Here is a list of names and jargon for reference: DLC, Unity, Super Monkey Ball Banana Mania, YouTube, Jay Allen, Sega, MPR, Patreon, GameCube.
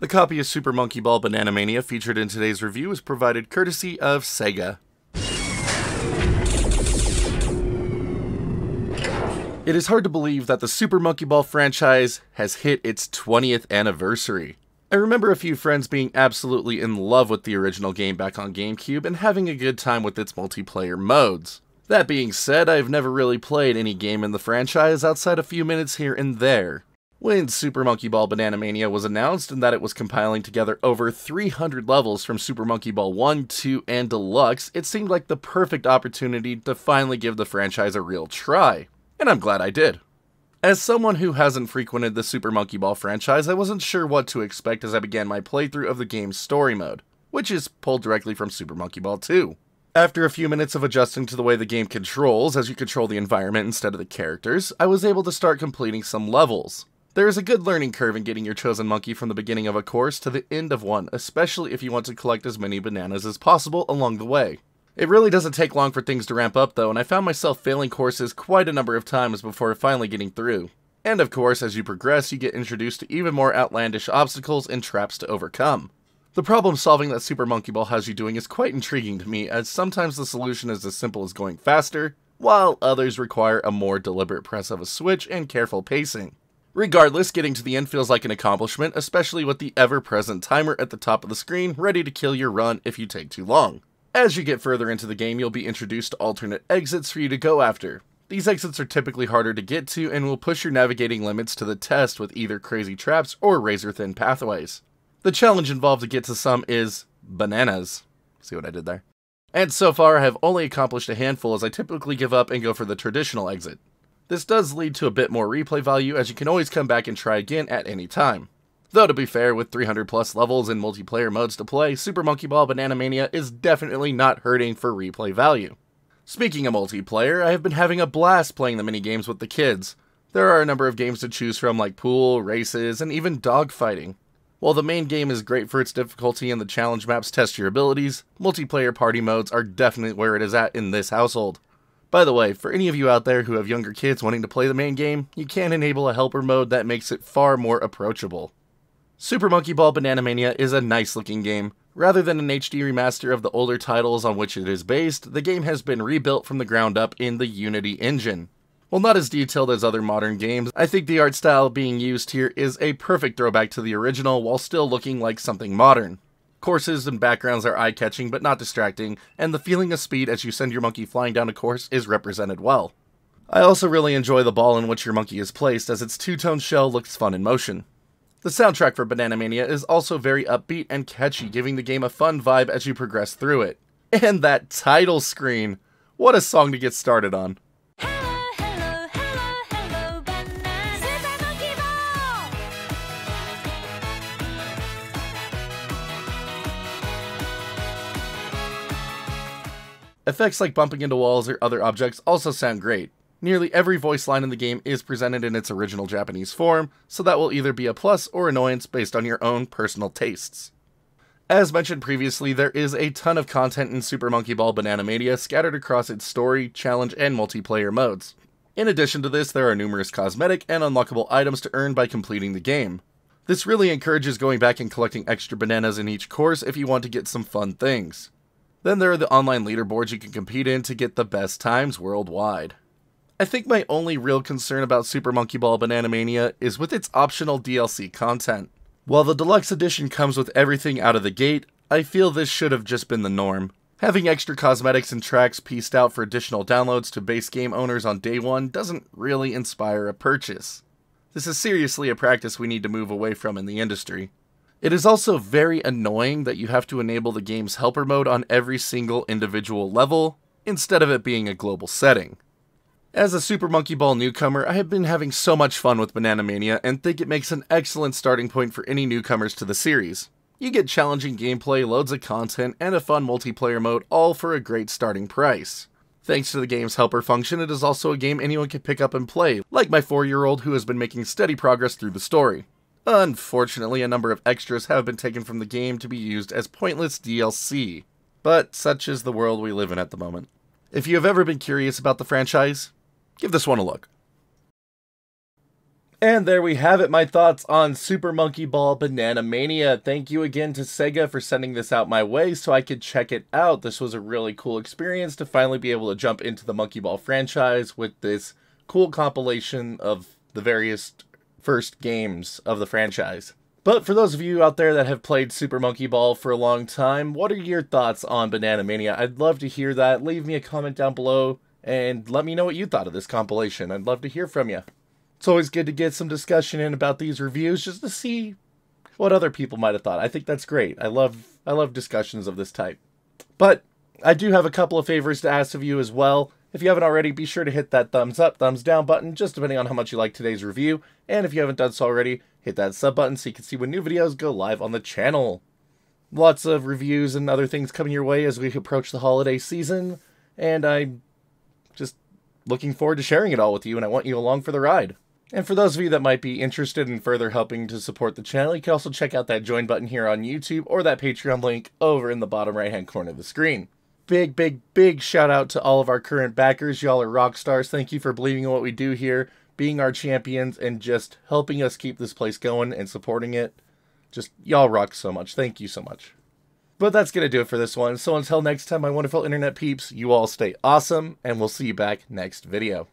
The copy of Super Monkey Ball Banana Mania featured in today's review is provided courtesy of Sega. It is hard to believe that the Super Monkey Ball franchise has hit its 20th anniversary. I remember a few friends being absolutely in love with the original game back on GameCube and having a good time with its multiplayer modes. That being said, I've never really played any game in the franchise outside a few minutes here and there. When Super Monkey Ball Banana Mania was announced and that it was compiling together over 300 levels from Super Monkey Ball 1, 2, and Deluxe, it seemed like the perfect opportunity to finally give the franchise a real try. And I'm glad I did. As someone who hasn't frequented the Super Monkey Ball franchise, I wasn't sure what to expect as I began my playthrough of the game's story mode, which is pulled directly from Super Monkey Ball 2. After a few minutes of adjusting to the way the game controls, as you control the environment instead of the characters, I was able to start completing some levels. There is a good learning curve in getting your chosen monkey from the beginning of a course to the end of one, especially if you want to collect as many bananas as possible along the way. It really doesn't take long for things to ramp up though, and I found myself failing courses quite a number of times before finally getting through. And of course, as you progress, you get introduced to even more outlandish obstacles and traps to overcome. The problem solving that Super Monkey Ball has you doing is quite intriguing to me, as sometimes the solution is as simple as going faster, while others require a more deliberate press of a switch and careful pacing. Regardless, getting to the end feels like an accomplishment, especially with the ever-present timer at the top of the screen ready to kill your run if you take too long. As you get further into the game, you'll be introduced to alternate exits for you to go after. These exits are typically harder to get to and will push your navigating limits to the test with either crazy traps or razor-thin pathways. The challenge involved to get to some is bananas. See what I did there? And so far, I have only accomplished a handful as I typically give up and go for the traditional exit. This does lead to a bit more replay value as you can always come back and try again at any time. Though to be fair, with 300 plus levels and multiplayer modes to play, Super Monkey Ball Banana Mania is definitely not hurting for replay value. Speaking of multiplayer, I have been having a blast playing the minigames with the kids. There are a number of games to choose from like pool, races, and even dogfighting. While the main game is great for its difficulty and the challenge maps test your abilities, multiplayer party modes are definitely where it is at in this household. By the way, for any of you out there who have younger kids wanting to play the main game, you can enable a helper mode that makes it far more approachable. Super Monkey Ball Banana Mania is a nice looking game. Rather than an HD remaster of the older titles on which it is based, the game has been rebuilt from the ground up in the Unity engine. While not as detailed as other modern games, I think the art style being used here is a perfect throwback to the original while still looking like something modern. Courses and backgrounds are eye-catching but not distracting, and the feeling of speed as you send your monkey flying down a course is represented well. I also really enjoy the ball in which your monkey is placed as its two-tone shell looks fun in motion. The soundtrack for Banana Mania is also very upbeat and catchy, giving the game a fun vibe as you progress through it. And that title screen! What a song to get started on. Hello, hello, hello, hello, banana. Super Monkey Ball! Effects like bumping into walls or other objects also sound great. Nearly every voice line in the game is presented in its original Japanese form, so that will either be a plus or annoyance based on your own personal tastes. As mentioned previously, there is a ton of content in Super Monkey Ball Banana Mania scattered across its story, challenge, and multiplayer modes. In addition to this, there are numerous cosmetic and unlockable items to earn by completing the game. This really encourages going back and collecting extra bananas in each course if you want to get some fun things. Then there are the online leaderboards you can compete in to get the best times worldwide. I think my only real concern about Super Monkey Ball Banana Mania is with its optional DLC content. While the Deluxe Edition comes with everything out of the gate, I feel this should have just been the norm. Having extra cosmetics and tracks pieced out for additional downloads to base game owners on day one doesn't really inspire a purchase. This is seriously a practice we need to move away from in the industry. It is also very annoying that you have to enable the game's helper mode on every single individual level, instead of it being a global setting. As a Super Monkey Ball newcomer, I have been having so much fun with Banana Mania and think it makes an excellent starting point for any newcomers to the series. You get challenging gameplay, loads of content, and a fun multiplayer mode, all for a great starting price. Thanks to the game's helper function, it is also a game anyone can pick up and play, like my 4-year-old who has been making steady progress through the story. Unfortunately, a number of extras have been taken from the game to be used as pointless DLC, but such is the world we live in at the moment. If you have ever been curious about the franchise, give this one a look. And there we have it, my thoughts on Super Monkey Ball Banana Mania. Thank you again to Sega for sending this out my way so I could check it out. This was a really cool experience to finally be able to jump into the Monkey Ball franchise with this cool compilation of the various first games of the franchise. But for those of you out there that have played Super Monkey Ball for a long time, what are your thoughts on Banana Mania? I'd love to hear that. Leave me a comment down below and let me know what you thought of this compilation. I'd love to hear from you. It's always good to get some discussion in about these reviews just to see what other people might have thought. I think that's great. I love discussions of this type. But I do have a couple of favors to ask of you as well. If you haven't already, be sure to hit that thumbs up, thumbs down button, just depending on how much you like today's review. And if you haven't done so already, hit that sub button so you can see when new videos go live on the channel. Lots of reviews and other things coming your way as we approach the holiday season. And I'm just looking forward to sharing it all with you, and I want you along for the ride. And for those of you that might be interested in further helping to support the channel, you can also check out that join button here on YouTube or that Patreon link over in the bottom right-hand corner of the screen. Big, big, big shout out to all of our current backers. Y'all are rock stars. Thank you for believing in what we do here, being our champions, and just helping us keep this place going and supporting it. Just, y'all rock so much. Thank you so much. But that's going to do it for this one. So until next time, my wonderful internet peeps, you all stay awesome, and we'll see you back next video.